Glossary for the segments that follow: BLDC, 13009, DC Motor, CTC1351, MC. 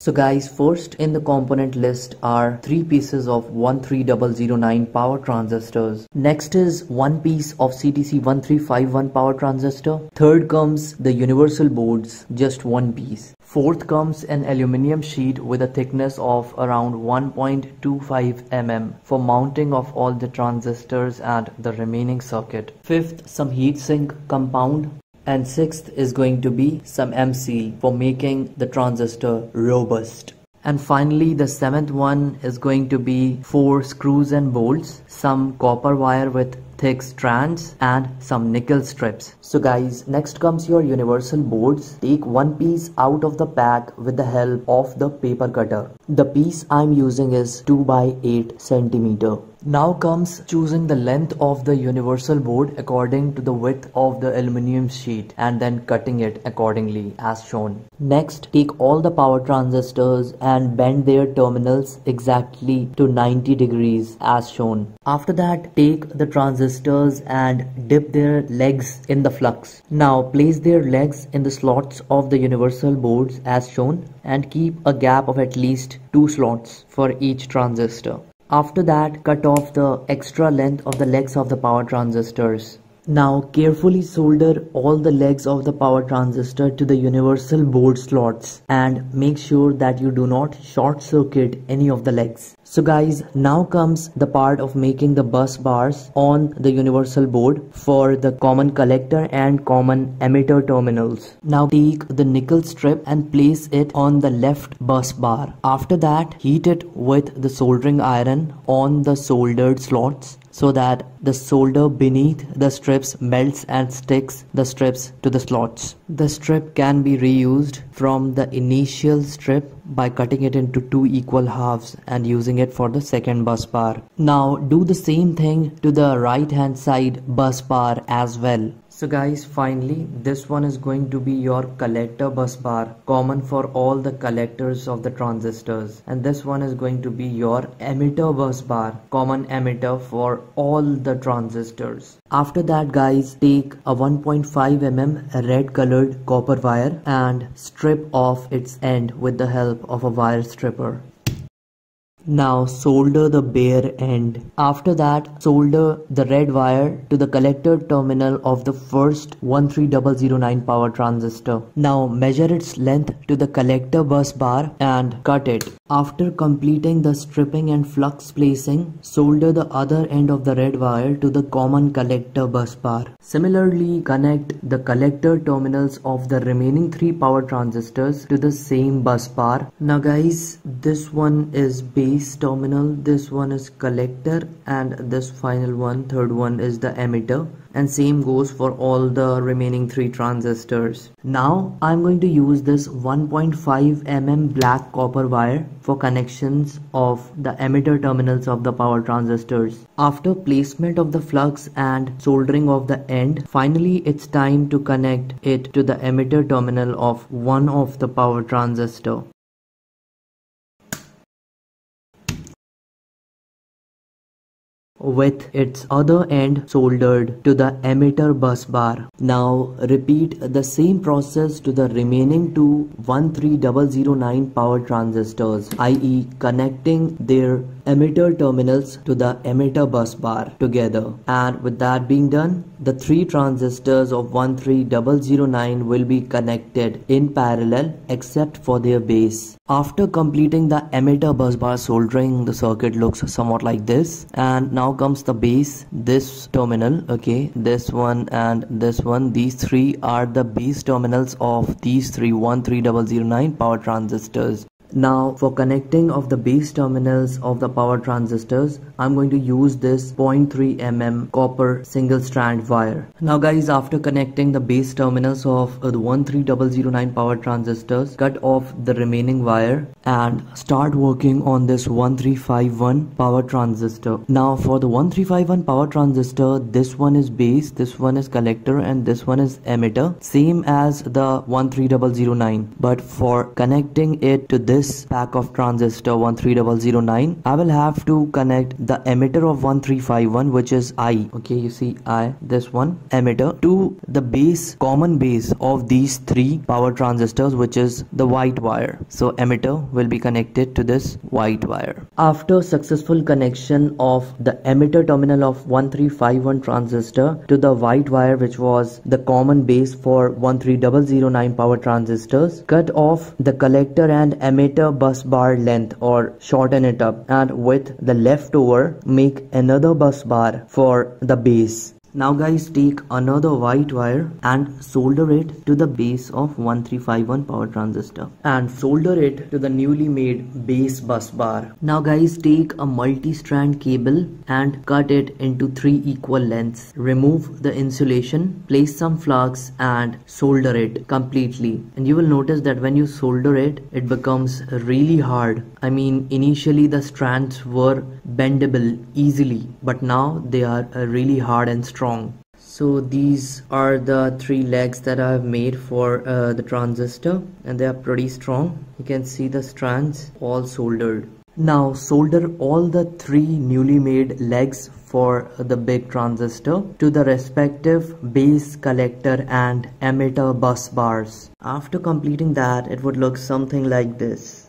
So guys, first in the component list are 3 pieces of 13009 power transistors. Next is 1 piece of CTC1351 power transistor. Third comes the universal boards, just 1 piece. Fourth comes an aluminium sheet with a thickness of around 1.25 mm for mounting of all the transistors and the remaining circuit. Fifth, some heatsink compound. And sixth is going to be some MC for making the transistor robust. And finally, the seventh one is going to be 4 screws and bolts, some copper wire with thick strands, and some nickel strips. So guys, next comes your universal boards. Take one piece out of the pack with the help of the paper cutter. The piece I'm using is 2 by 8 cm. Now comes choosing the length of the universal board according to the width of the aluminium sheet and then cutting it accordingly as shown. Next, take all the power transistors and bend their terminals exactly to 90 degrees as shown. After that, take the transistors and dip their legs in the flux. Now place their legs in the slots of the universal boards as shown and keep a gap of at least 2 slots for each transistor. After that, cut off the extra length of the legs of the power transistors. Now carefully solder all the legs of the power transistor to the universal board slots and make sure that you do not short circuit any of the legs. So guys, now comes the part of making the bus bars on the universal board for the common collector and common emitter terminals. Now take the nickel strip and place it on the left bus bar. After that, heat it with the soldering iron on the soldered slots, so that the solder beneath the strips melts and sticks the strips to the slots. The strip can be reused from the initial strip by cutting it into 2 equal halves and using it for the second bus bar. Now do the same thing to the right hand side bus bar as well. So guys, finally this one is going to be your collector bus bar, common for all the collectors of the transistors, and this one is going to be your emitter bus bar, common emitter for all the transistors. After that guys, take a 1.5 mm red colored copper wire and strip off its end with the help of a wire stripper. Now solder the bare end. After that, solder the red wire to the collector terminal of the first 13009 power transistor. Now measure its length to the collector bus bar and cut it. After completing the stripping and flux placing, solder the other end of the red wire to the common collector bus bar. Similarly, connect the collector terminals of the remaining 3 power transistors to the same bus bar. Now guys, this one is base terminal, this one is collector, and this final one, third one, is the emitter. And same goes for all the remaining 3 transistors. Now I'm going to use this 1.5 mm black copper wire for connections of the emitter terminals of the power transistors. After placement of the flux and soldering of the end, finally it's time to connect it to the emitter terminal of one of the power transistor. With its other end soldered to the emitter bus bar. Now repeat the same process to the remaining 2 13009 power transistors, i.e. connecting their emitter terminals to the emitter bus bar together. And with that being done, the 3 transistors of 13009 will be connected in parallel except for their base. After completing the emitter bus bar soldering, the circuit looks somewhat like this. And now comes the base, this terminal, okay, this one and this one. These 3 are the base terminals of these 3 13009 power transistors. Now for connecting of the base terminals of the power transistors, I'm going to use this 0.3 mm copper single strand wire. Now guys, after connecting the base terminals of the 13009 power transistors, cut off the remaining wire and start working on this 1351 power transistor. Now for the 1351 power transistor, this one is base, this one is collector, and this one is emitter, same as the 13009. But for connecting it to this pack of transistor 13009, I will have to connect the emitter of 1351, which is I, okay, you see I, this one emitter, to the base, common base of these 3 power transistors, which is the white wire. So emitter will be connected to this white wire. After successful connection of the emitter terminal of 1351 transistor to the white wire, which was the common base for 13009 power transistors, cut off the collector and emitter bus bar length, or shorten it up, and with the leftover make another bus bar for the base. Now guys, take another white wire and solder it to the base of 1351 power transistor and solder it to the newly made base bus bar. Now guys, take a multi-strand cable and cut it into 3 equal lengths. Remove the insulation, place some flux and solder it completely. And you will notice that when you solder it, it becomes really hard. I mean, initially the strands were bendable easily, but now they are really hard and strong. So these are the 3 legs that I have made for the transistor, and they are pretty strong. You can see the strands all soldered. Now solder all the 3 newly made legs for the big transistor to the respective base, collector and emitter bus bars. After completing that, it would look something like this.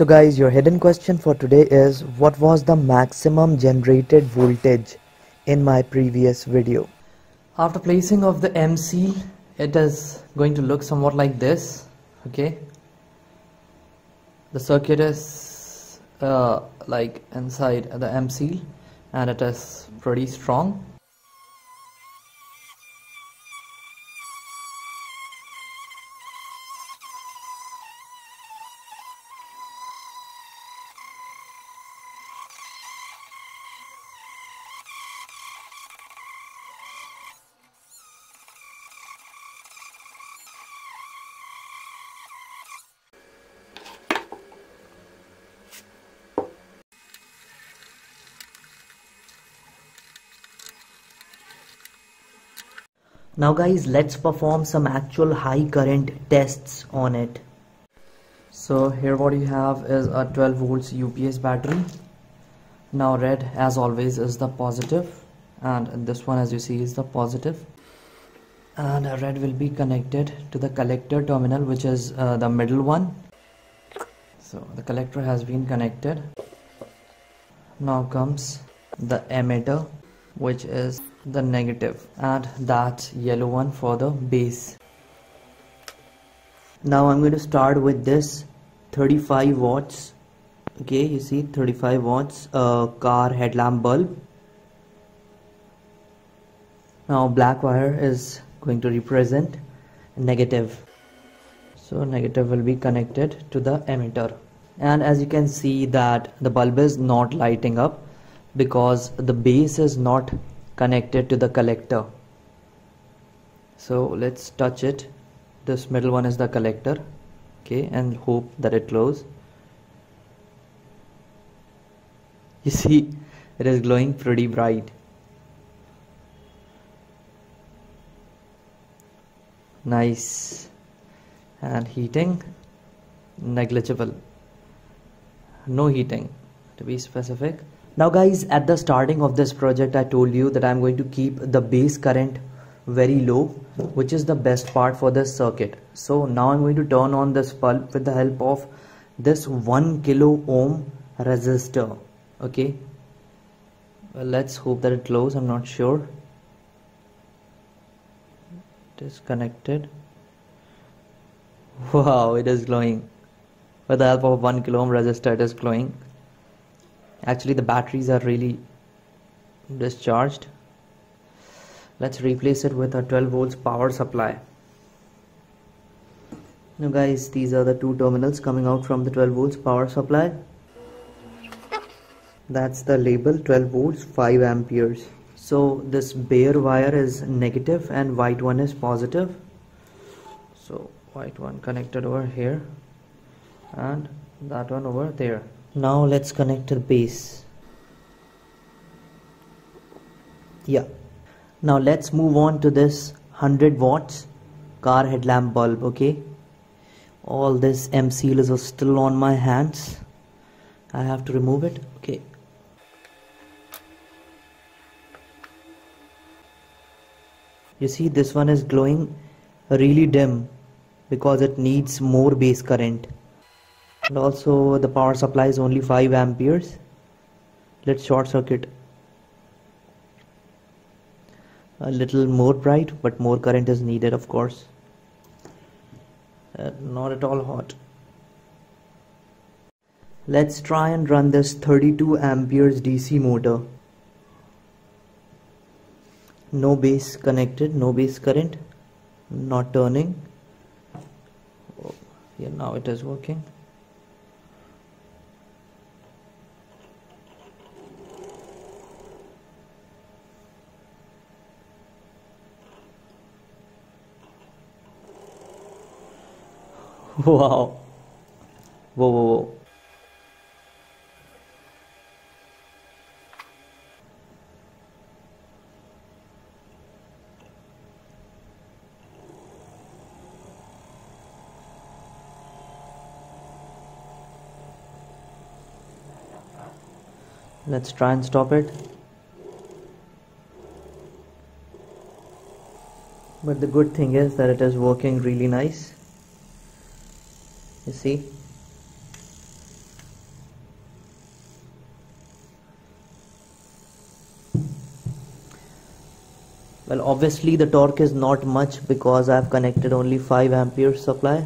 So guys, your hidden question for today is, what was the maximum generated voltage in my previous video? After placing of the MC, it is going to look somewhat like this. Okay, the circuit is like inside the MC and it is pretty strong. Now guys, let's perform some actual high current tests on it. So here what you have is a 12 volts UPS battery. Now red as always is the positive, and this one as you see is the positive, and red will be connected to the collector terminal, which is the middle one. So the collector has been connected. Now comes the emitter, which is the negative, and that yellow one for the base. Now I'm going to start with this 35 watts. Okay, you see 35 watts, car headlamp bulb. Now black wire is going to represent negative, so negative will be connected to the emitter, and as you can see that the bulb is not lighting up because the base is not connected to the collector. So let's touch it. This middle one is the collector, okay, and hope that it glows. You see, it is glowing pretty bright. Nice. And heating negligible, no heating to be specific. Now guys, at the starting of this project I told you that I'm going to keep the base current very low, which is the best part for this circuit. So now I'm going to turn on this bulb with the help of this 1 kilo ohm resistor. Okay, well, let's hope that it glows. I'm not sure. It is connected. Wow, it is glowing. With the help of 1 kilo ohm resistor it is glowing. Actually the batteries are really discharged. Let's replace it with a 12 volts power supply. Now guys, these are the two terminals coming out from the 12 volts power supply. That's the label, 12 volts 5 amperes. So this bare wire is negative and white one is positive. So white one connected over here and that one over there. Now let's connect to the base. Yeah, now let's move on to this 100 watts car headlamp bulb. Okay, all this MC is still on my hands. I have to remove it. Okay, you see this one is glowing really dim because it needs more base current. And also the power supply is only 5 amperes. Let's short circuit. A little more bright, but more current is needed, of course. Not at all hot. Let's try and run this 32 amperes DC motor. No base connected, no base current, not turning. Oh, yeah, now it is working. Wow. Whoa, whoa, whoa. Let's try and stop it. But the good thing is that it is working really nice. You see, obviously the torque is not much because I have connected only 5 ampere supply.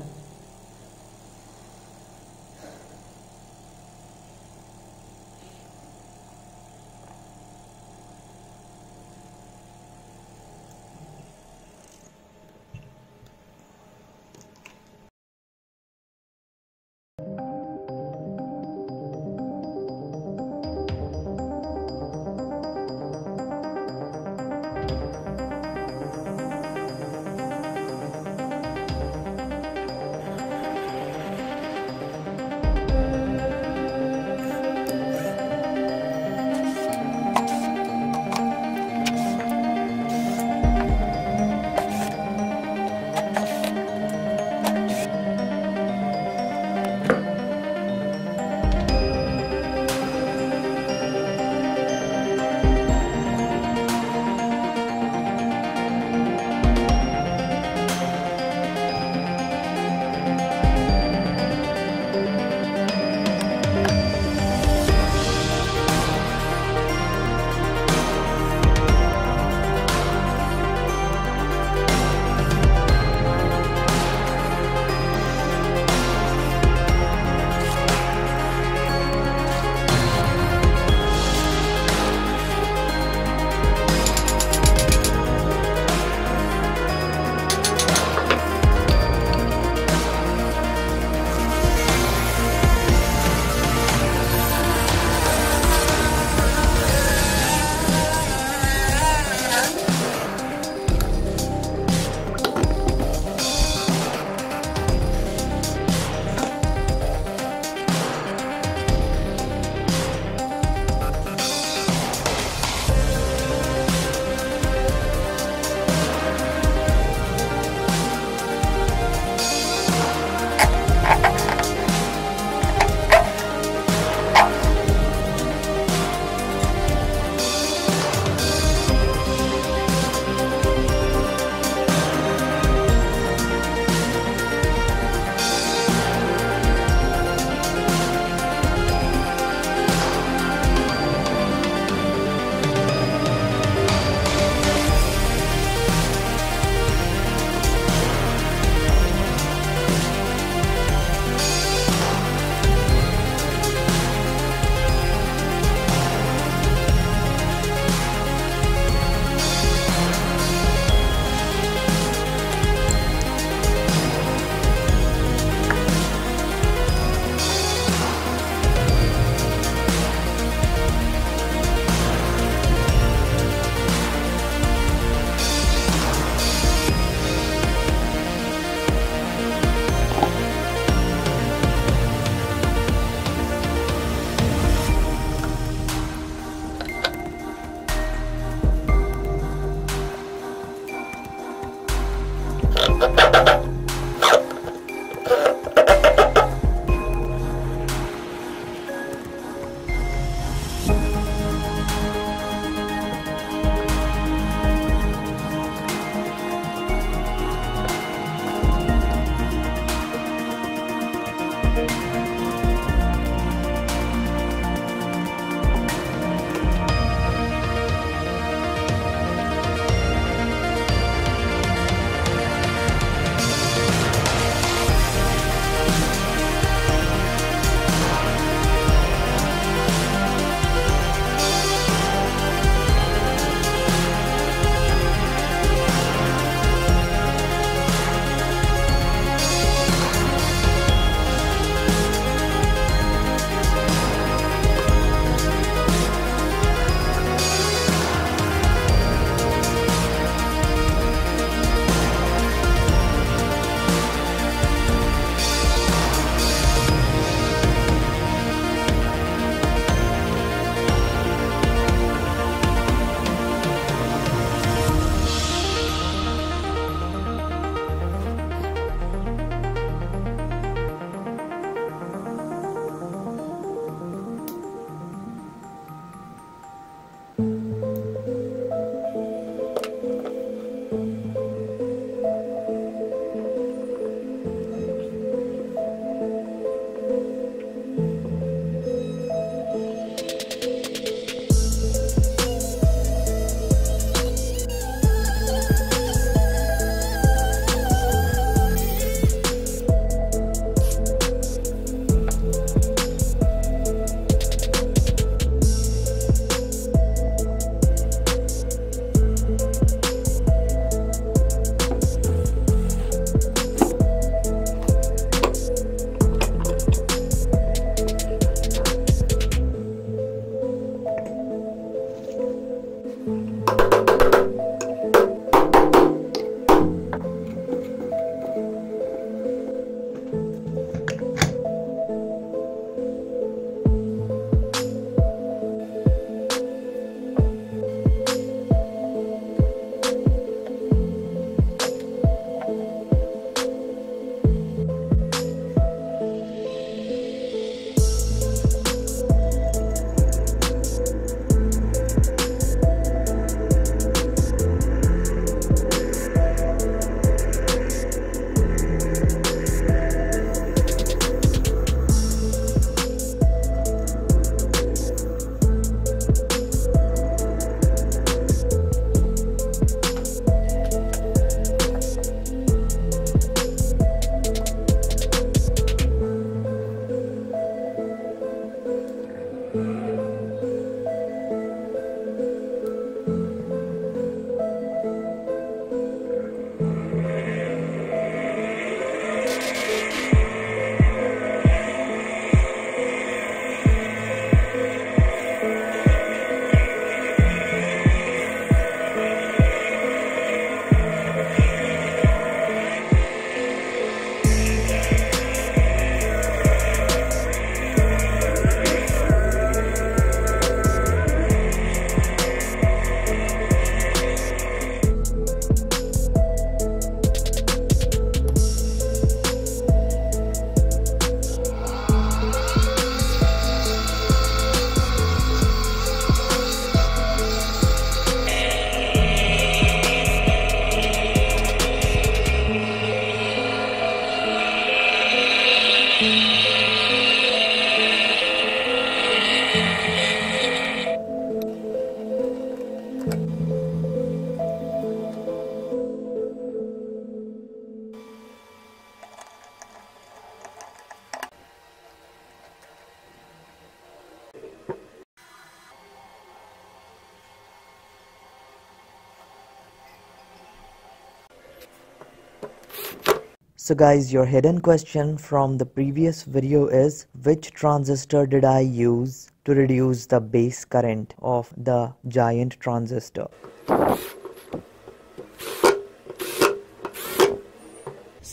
So guys, your hidden question from the previous video is, which transistor did I use to reduce the base current of the giant transistor?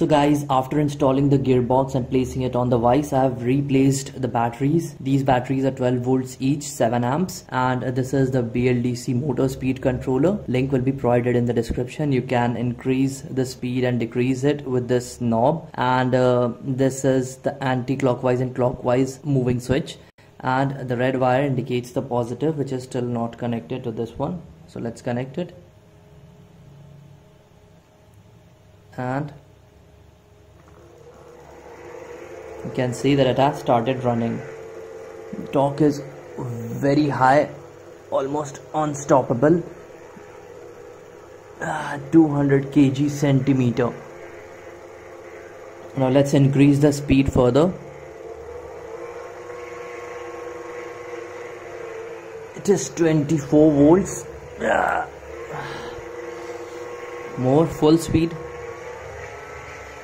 So guys, after installing the gearbox and placing it on the vise, I have replaced the batteries. These batteries are 12 volts each, 7 amps. And this is the BLDC motor speed controller. Link will be provided in the description. You can increase the speed and decrease it with this knob. And this is the anti-clockwise and clockwise moving switch. And the red wire indicates the positive, which is still not connected to this one. So let's connect it. And you can see that it has started running. Torque is very high, almost unstoppable. 200 kg centimeter. Now let's increase the speed further. It is 24 volts. More full speed.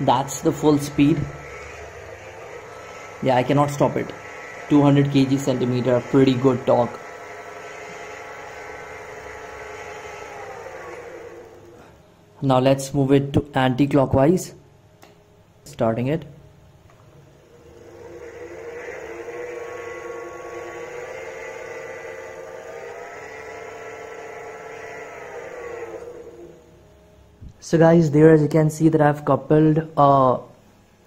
That's the full speed. Yeah, I cannot stop it. 200 kg centimeter, pretty good torque. Now let's move it to anti-clockwise. Starting it. So guys, there as you can see that I've coupled a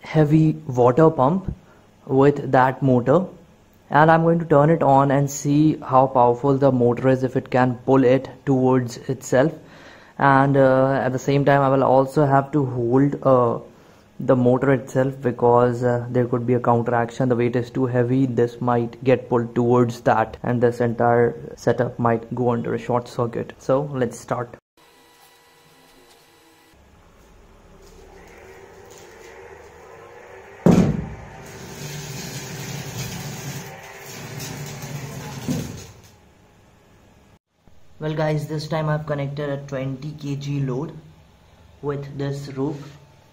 heavy water pump with that motor, and I'm going to turn it on and see how powerful the motor is, if it can pull it towards itself. And at the same time I will also have to hold the motor itself, because there could be a counteraction. The weight is too heavy, this might get pulled towards that and this entire setup might go under a short circuit. So let's start. Well guys, this time I've connected a 20 kg load with this rope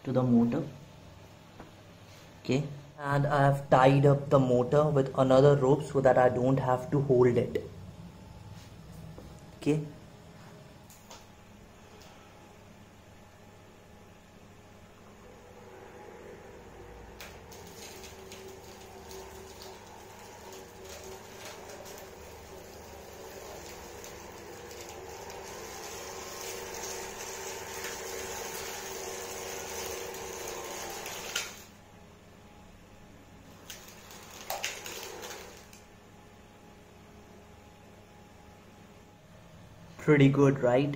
to the motor. Okay, and I have tied up the motor with another rope so that I don't have to hold it. Okay. Pretty good, right?